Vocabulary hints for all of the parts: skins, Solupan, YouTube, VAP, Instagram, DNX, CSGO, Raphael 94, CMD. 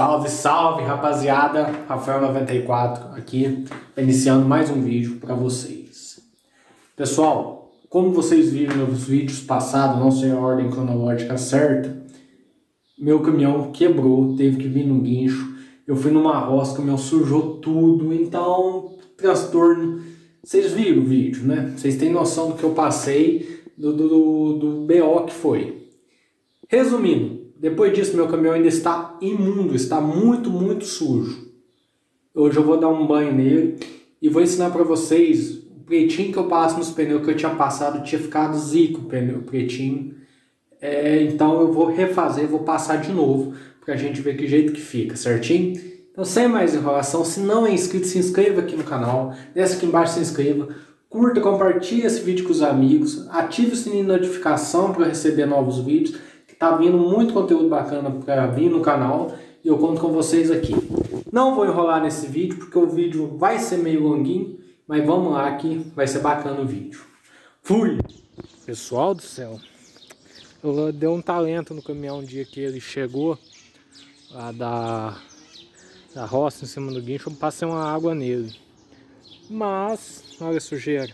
Salve, salve, rapaziada! Raphael 94 aqui, iniciando mais um vídeo para vocês. Pessoal, como vocês viram nos vídeos passados, não sei a ordem cronológica certa, meu caminhão quebrou, teve que vir no guincho. Eu fui numa roça, o caminhão sujou tudo, então transtorno. Vocês viram o vídeo, né? Vocês têm noção do que eu passei, do BO que foi. Resumindo. Depois disso, meu caminhão ainda está imundo, está muito sujo. Hoje eu vou dar um banho nele e vou ensinar para vocês o pretinho que eu passo nos pneus que eu tinha passado, tinha ficado zica o pneu pretinho. Então eu vou refazer, vou passar de novo para a gente ver que jeito que fica, certinho? Então sem mais enrolação, se não é inscrito, se inscreva aqui no canal, desce aqui embaixo, se inscreva. Curta, compartilhe esse vídeo com os amigos, ative o sininho de notificação para receber novos vídeos. Tá vindo muito conteúdo bacana para vir no canal e eu conto com vocês aqui. Não vou enrolar nesse vídeo porque o vídeo vai ser meio longuinho, mas vamos lá que vai ser bacana o vídeo. Fui! Pessoal do céu, eu dei um talento no caminhão um dia que ele chegou lá da roça em cima do guincho, eu passei uma água nele. Mas, olha a sujeira,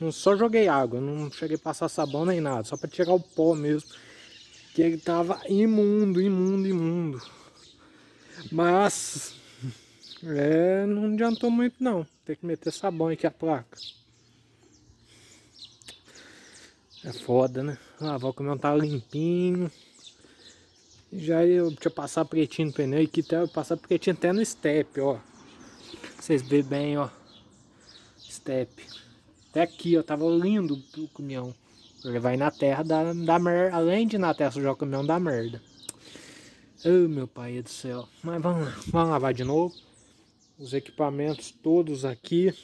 eu só joguei água, não cheguei a passar sabão nem nada, só para tirar o pó mesmo. Que ele tava imundo. Mas não adiantou muito não. Tem que meter sabão aqui a placa. É foda, né? Lavar o caminhão tá limpinho. Já eu tinha passar pretinho no pneu. E que eu passar pretinho até no step, ó. Vocês veem bem, ó. Step. Até aqui, ó. Tava lindo o caminhão. Ele vai na terra da merda, além de na terra sujar o caminhão da merda. Oh, meu pai do céu. Mas vamos lavar de novo. Os equipamentos todos aqui.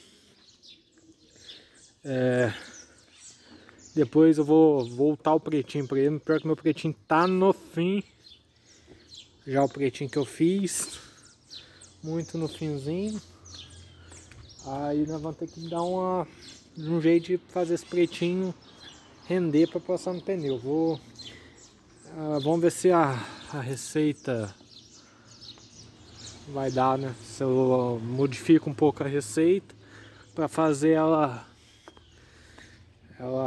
Depois eu vou voltar o pretinho para ele. Pior que meu pretinho tá no fim. Já o pretinho que eu fiz. Muito no finzinho. Aí nós vamos ter que dar um jeito de fazer esse pretinho render para passar no pneu. Vamos ver se a receita vai dar, né? Se eu modifico um pouco a receita para fazer ela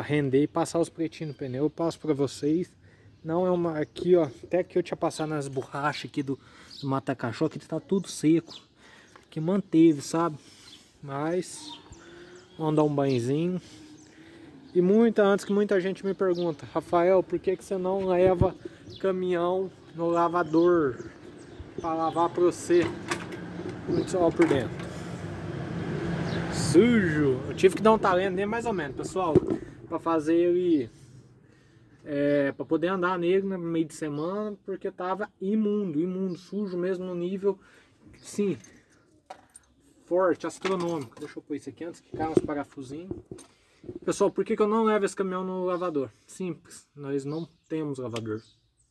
render e passar os pretinhos no pneu, eu passo para vocês. Não é uma aqui, ó, até que eu tinha passado nas borrachas aqui do mata-cachorro, que tá tudo seco, que manteve, sabe? Mas vamos dar um banhozinho. E antes que muita gente me pergunta, Rafael, por que você não leva caminhão no lavador para lavar para você? Muito sol por dentro. Sujo! Eu tive que dar um talento nele mais ou menos, pessoal, para fazer ele, para poder andar nele no meio de semana, porque tava imundo, sujo mesmo no nível, sim, forte, astronômico. Deixa eu pôr isso aqui antes que caia uns parafusinhos. Pessoal, por que eu não levo esse caminhão no lavador? Simples, nós não temos lavador.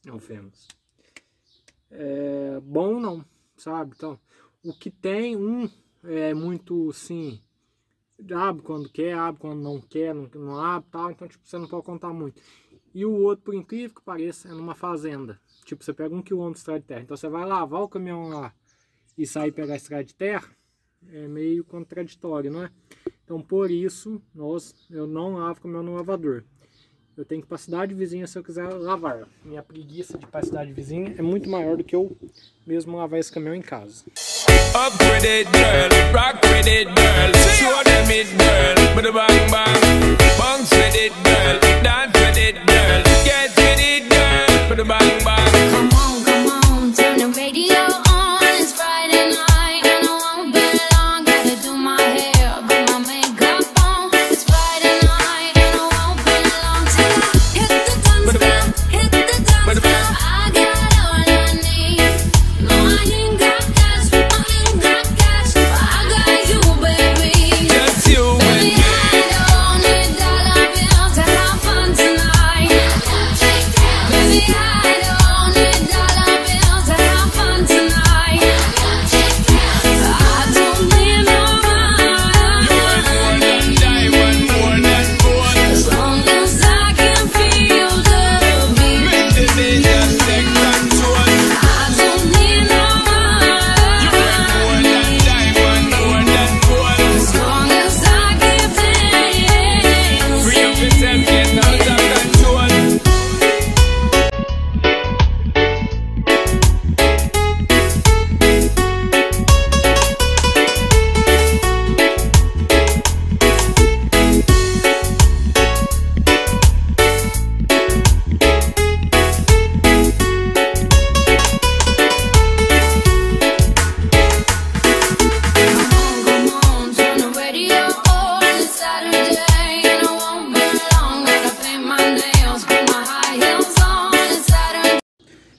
Não temos. Bom não, sabe? Então, o que tem é muito, sim, abre quando não abre, tal. Então, tipo, você não pode contar muito. E o outro, por incrível que pareça, é numa fazenda. Tipo, você pega 1 km de estrada de terra. Então, você vai lavar o caminhão lá e sair pegar a estrada de terra, é meio contraditório, não é? Então por isso, eu não lavo com o meu no lavador. Eu tenho que ir para a cidade vizinha se eu quiser lavar. Minha preguiça de ir para a cidade vizinha é muito maior do que eu mesmo lavar esse caminhão em casa.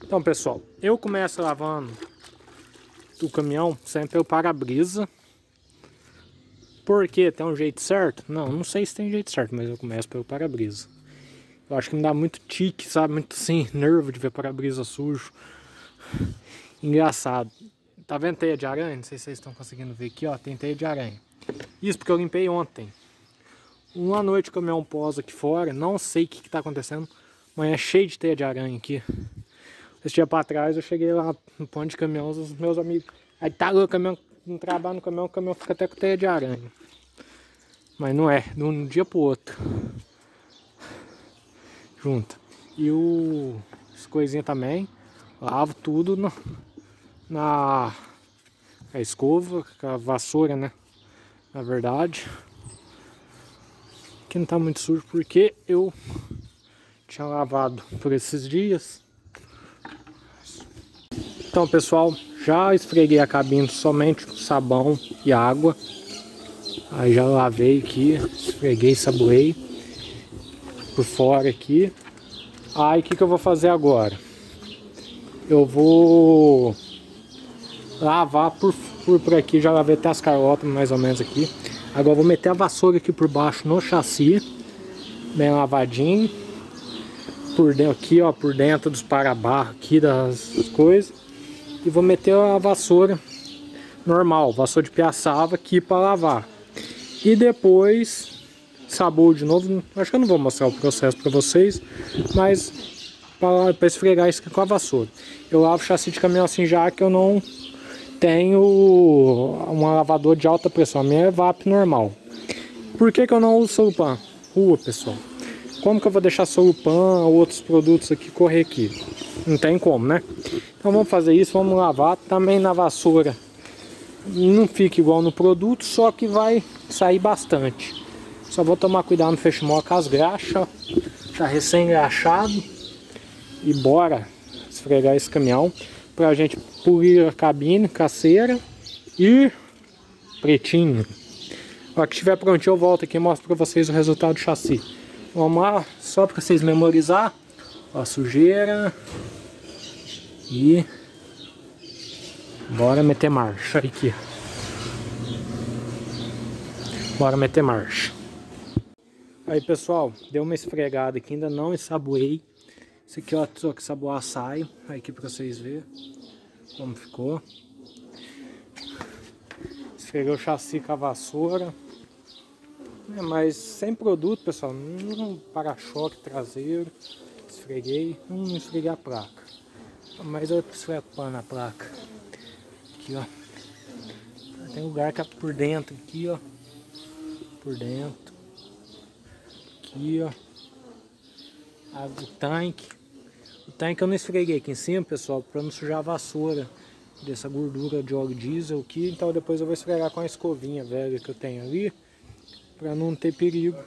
Então, pessoal, eu começo lavando o caminhão sempre pelo para-brisa. Por quê? Tem um jeito certo? Não, não sei se tem jeito certo, mas eu começo pelo para-brisa. Eu acho que me dá muito tique, sabe? Muito assim, nervo de ver para-brisa sujo. Engraçado. Tá vendo teia de aranha? Não sei se vocês estão conseguindo ver aqui, ó. Tem teia de aranha. Isso porque eu limpei ontem. Uma noite o caminhão pós aqui fora. Não sei o que que tá acontecendo. Amanhã é cheio de teia de aranha aqui. Esse dia pra trás eu cheguei lá no ponto de caminhão, os meus amigos. Aí tá louco, caminhão, não trabalha no caminhão, o caminhão fica até com teia de aranha. Mas não é, de um dia pro outro. Junta. E as coisinhas também. Lavo tudo na escova, com a vassoura, né? Na verdade. Aqui não tá muito sujo porque eu tinha lavado por esses dias. Então, pessoal, já esfreguei a cabine somente com sabão e água. Aí já lavei aqui, esfreguei, saboei por fora aqui. Aí o que que eu vou fazer agora? Eu vou lavar por aqui, já lavei até as carotas mais ou menos aqui. Agora eu vou meter a vassoura aqui por baixo no chassi, bem lavadinho. Por dentro aqui, ó, por dentro dos para-barros aqui das coisas. E vou meter a vassoura normal, vassoura de piaçava aqui para lavar. E depois sabão de novo. Acho que eu não vou mostrar o processo para vocês, mas para esfregar isso aqui com a vassoura. Eu lavo chassi de caminhão assim, já que eu não tenho uma lavadora de alta pressão. A minha é VAP normal. Por que que eu não uso Solupan? Rua, pessoal. Como que eu vou deixar Solupan ou outros produtos aqui correr aqui? Não tem como, né? Então vamos fazer isso, vamos lavar também na vassoura. Não fica igual no produto, só que vai sair bastante. Só vou tomar cuidado no fechimol com as graxas. Tá recém-graxado. E bora esfregar esse caminhão pra gente polir a cabine, caceira e pretinho. Ó, que estiver prontinho eu volto aqui e mostro pra vocês o resultado do chassi. Vamos lá, só pra vocês memorizar. Ó, sujeira. E bora meter marcha aqui. Bora meter marcha. Aí, pessoal, deu uma esfregada aqui, ainda não ensaboei. Isso aqui, ó, só que saboar sai. Aí aqui pra vocês verem como ficou. Esfreguei o chassi com a vassoura. É, mas sem produto, pessoal. Para-choque traseiro. Esfreguei, não esfreguei a placa, mas eu esfrego pano na placa aqui, ó. Tem lugar que é por dentro aqui, ó, por dentro aqui, ó. O tanque, eu não esfreguei aqui em cima, pessoal, para não sujar a vassoura dessa gordura de óleo diesel aqui. Então depois eu vou esfregar com a escovinha velha que eu tenho ali, para não ter perigo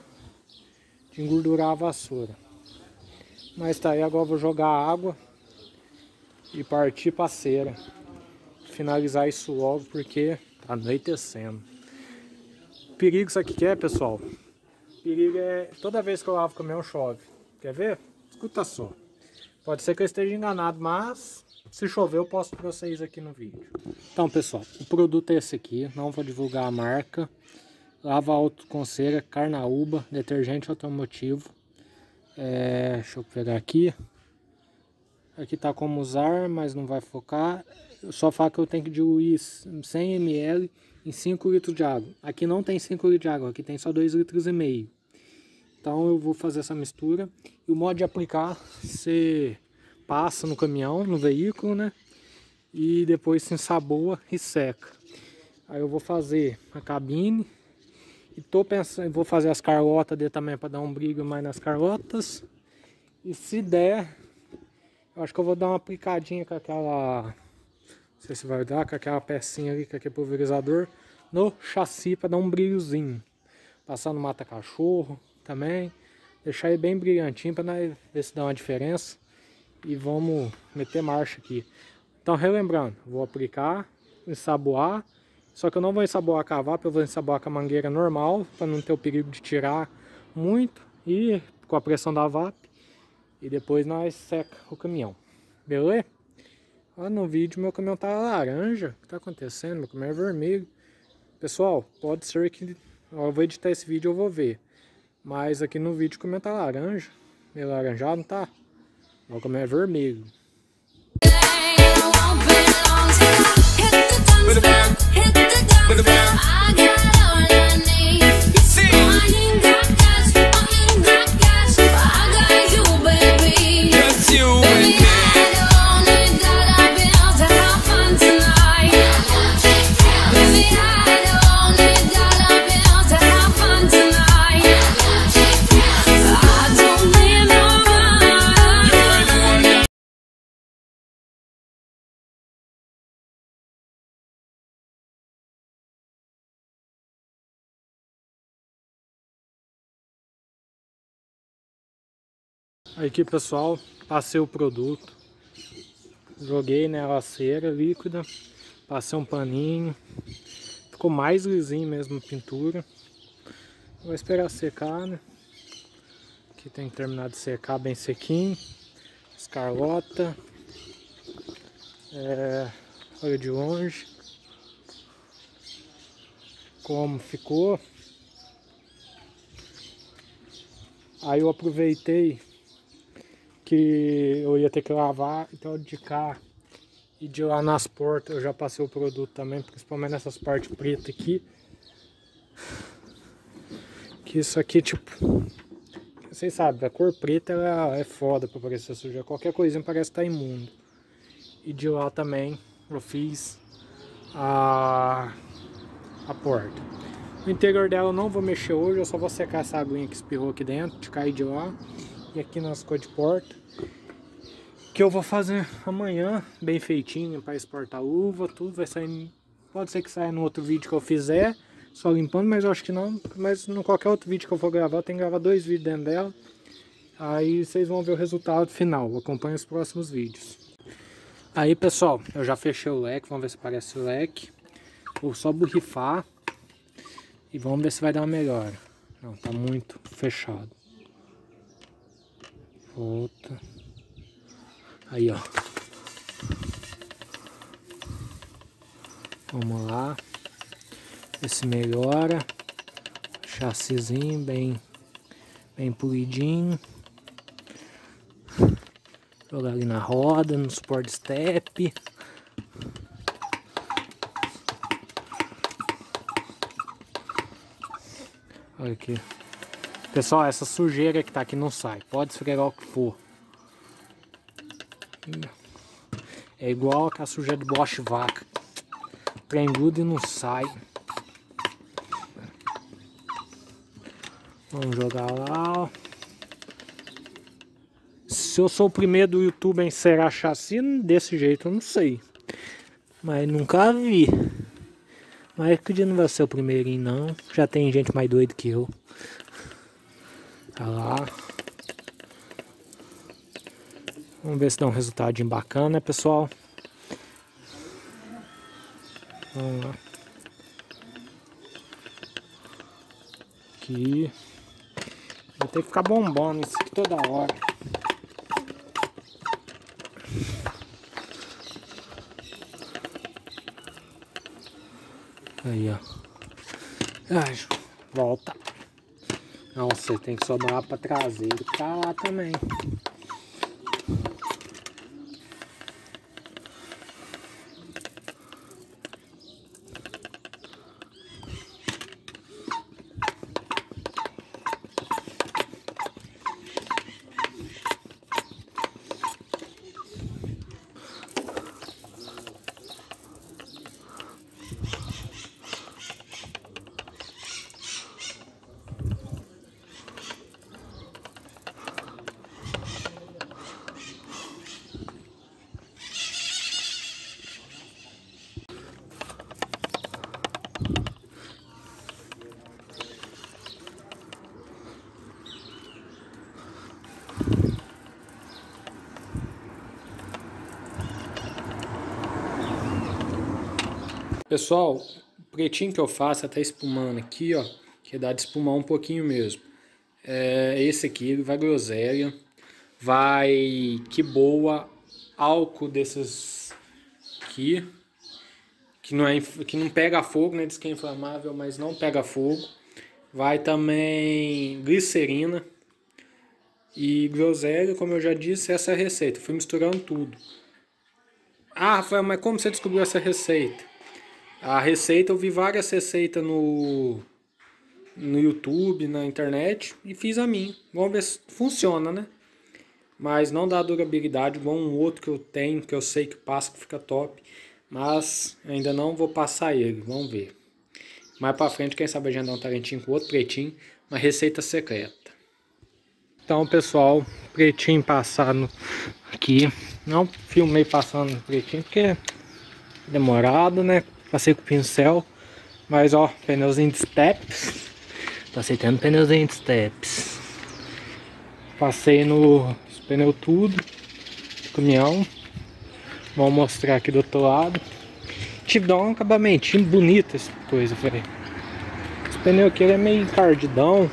de engordurar a vassoura. Mas tá aí, agora eu vou jogar a água e partir pra cera. Finalizar isso logo porque tá anoitecendo. Perigo isso aqui que é, pessoal. Perigo é toda vez que eu lavo o caminhão chove. Quer ver? Escuta só. Pode ser que eu esteja enganado, mas se chover eu posto pra vocês aqui no vídeo. Então, pessoal, o produto é esse aqui. Não vou divulgar a marca. Lava alto com cera, Carnaúba, detergente automotivo. Deixa eu pegar aqui. Aqui tá como usar, mas não vai focar. Eu só falo que eu tenho que diluir 100 ml em 5 litros de água. Aqui não tem 5 litros de água, aqui tem só 2,5 litros. Então eu vou fazer essa mistura. E o modo de aplicar, você passa no caminhão, no veículo, né? E depois se ensaboa e seca. Aí eu vou fazer a cabine. E tô pensando, vou fazer as carlotas dele também para dar um brilho mais nas carlotas. E se der, eu acho que eu vou dar uma aplicadinha com aquela, não sei se vai dar, com aquela pecinha ali, com aquele pulverizador, no chassi para dar um brilhozinho. Passar no mata-cachorro também, deixar ele bem brilhantinho para ver se dá uma diferença. E vamos meter marcha aqui. Então, relembrando, vou aplicar, ensaboar. Só que eu não vou ensaboar com a VAP, eu vou ensaboar com a mangueira normal, para não ter o perigo de tirar muito, e com a pressão da VAP, e depois nós seca o caminhão. Beleza? Lá no vídeo meu caminhão tá laranja. O que tá acontecendo? Meu caminhão é vermelho. Pessoal, pode ser que... eu vou editar esse vídeo, eu vou ver. Mas aqui no vídeo o caminhão tá laranja. Meio laranjado, não tá? O caminhão é vermelho. Aqui, pessoal, passei o produto, joguei nela a cera líquida, passei um paninho, ficou mais lisinho mesmo a pintura. Vou esperar secar, né? Aqui tem que terminar de secar bem sequinho, escarlota, olha de longe como ficou. Aí eu aproveitei que eu ia ter que lavar, então de cá e de lá nas portas eu já passei o produto também, principalmente nessas partes pretas aqui, que isso aqui, tipo, vocês sabem, a cor preta ela é foda pra parecer suja, qualquer coisinha parece que tá imundo. E de lá também eu fiz a porta. O interior dela eu não vou mexer hoje, eu só vou secar essa aguinha que espirrou aqui dentro, de cá e de lá. E aqui nas coisas de porta, que eu vou fazer amanhã, bem feitinho, para exportar uva, tudo vai sair, pode ser que saia no outro vídeo que eu fizer, só limpando, mas eu acho que não, mas no qualquer outro vídeo que eu for gravar, eu tenho que gravar 2 vídeos dentro dela, aí vocês vão ver o resultado final, acompanha os próximos vídeos. Aí, pessoal, eu já fechei o leque, vamos ver se aparece o leque, vou só borrifar, e vamos ver se vai dar uma melhora. Não, tá muito fechado. Volta. Aí, ó. Vamos lá. Esse melhora. Chassizinho bem polidinho. Jogar ali na roda, no suporte step. Olha aqui. Pessoal, essa sujeira que tá aqui não sai. Pode esfregar o que for. É igual a sujeira de boche vaca. Trem gruda e não sai. Vamos jogar lá, ó. Se eu sou o primeiro do YouTube a encerar chassi, desse jeito eu não sei. Mas nunca vi. Mas que dia não vai ser o primeirinho, não. Já tem gente mais doida que eu. Tá lá. Vamos ver se dá um resultadinho bacana, né, pessoal? Vamos lá. Aqui. Vou ter que ficar bombando isso aqui toda hora. Aí, ó. Ai, volta. Não, você tem que sobrar para traseira, tá lá também. Pessoal, o pretinho que eu faço até espumando aqui, ó, que dá de espumar um pouquinho mesmo. Esse aqui vai groselha, vai que boa, álcool desses aqui, que não pega fogo, né? Diz que é inflamável, mas não pega fogo. Vai também glicerina e groselha, como eu já disse, essa é a receita. Eu fui misturando tudo. Ah, Rafael, mas como você descobriu essa receita? A receita, eu vi várias receitas no YouTube, na internet, e fiz a minha. Vamos ver se funciona, né? Mas não dá durabilidade igual um outro que eu tenho, que eu sei que passa, que fica top. Mas ainda não vou passar ele, vamos ver. Mais pra frente, quem sabe agendar um talentinho com outro pretinho, uma receita secreta. Então, pessoal, pretinho passado aqui. Não filmei passando pretinho porque é demorado, né? Passei com o pincel. Mas ó, pneuzinho de steps. Tá aceitando pneuzinho de steps. Passei no pneu tudo do caminhão. Vou mostrar aqui do outro lado. Tipo, dá um acabamentinho bonito essa coisa, velho. Esse pneu aqui ele é meio encardidão.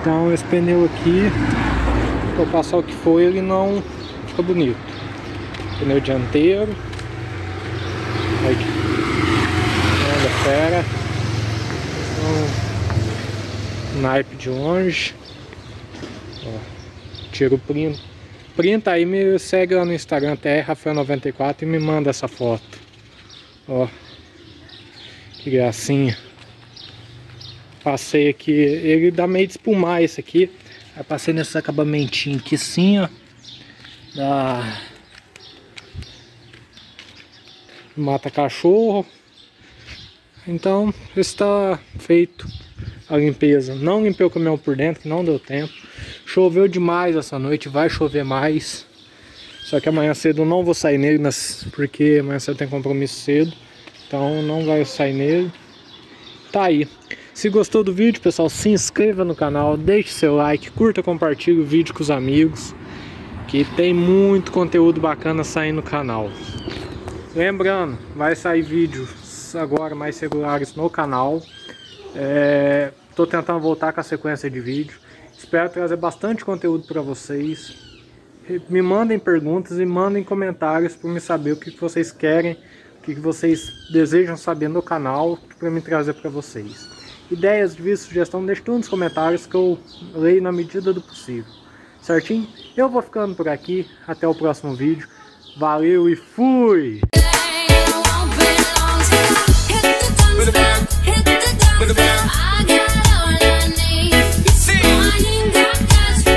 Então esse pneu aqui, se eu passar o que for, ele não fica bonito. Pneu dianteiro. Olha aqui. Olha, fera. Um naipe de longe. Ó, tiro o print. Printa aí, me segue lá no Instagram, Raphael 94, e me manda essa foto. Ó, que gracinha. Passei aqui, ele dá meio de espumar esse aqui. Aí passei nesse acabamentinho aqui sim, ó. Da... mata cachorro. Então, está feito a limpeza. Não limpei o caminhão por dentro, que não deu tempo. Choveu demais essa noite, vai chover mais. Só que amanhã cedo eu não vou sair nele, porque amanhã cedo tem compromisso cedo. Então não vai sair nele. Tá aí. Se gostou do vídeo, pessoal, se inscreva no canal, deixe seu like, curta, compartilhe o vídeo com os amigos. Que tem muito conteúdo bacana saindo no canal. Lembrando, vai sair vídeos agora mais regulares no canal. Tô tentando voltar com a sequência de vídeo. Espero trazer bastante conteúdo para vocês. Me mandem perguntas e mandem comentários para me saber o que vocês querem, o que vocês desejam saber no canal, para me trazer para vocês. Ideias, vídeos, sugestão, deixe tudo nos comentários que eu leio na medida do possível. Certinho? Eu vou ficando por aqui. Até o próximo vídeo. Valeu e fui!